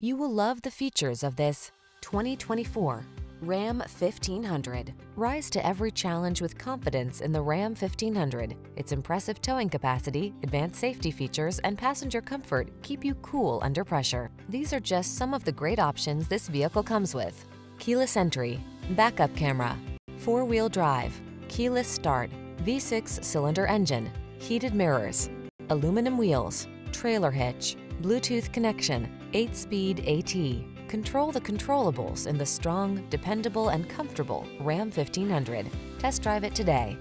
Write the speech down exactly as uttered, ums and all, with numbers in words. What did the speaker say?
You will love the features of this twenty twenty-four Ram fifteen hundred. Rise to every challenge with confidence in the Ram fifteen hundred. Its impressive towing capacity, advanced safety features, and passenger comfort keep you cool under pressure. These are just some of the great options this vehicle comes with: keyless entry, backup camera, four-wheel drive, keyless start, V six cylinder engine, heated mirrors, aluminum wheels, trailer hitch, Bluetooth connection, eight-speed AT. Control the controllables in the strong, dependable, and comfortable Ram fifteen hundred. Test drive it today.